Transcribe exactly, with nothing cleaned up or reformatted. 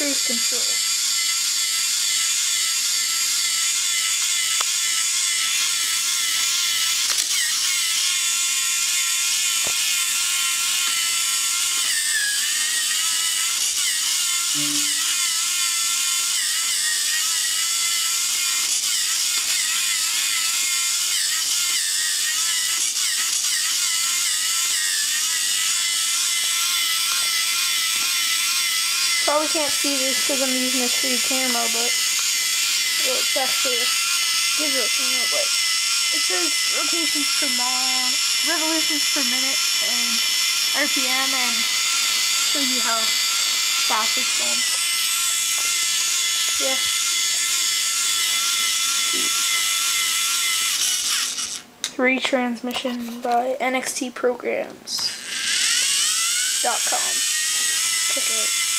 cruise control. Probably can't see this because I'm using a free camera, but well, it's actually a digital camera, but it shows rotations per mile, revolutions per minute, and R P M, and show you how fast it's going. Yeah. Retransmission by N X T programs dot com. Check it out.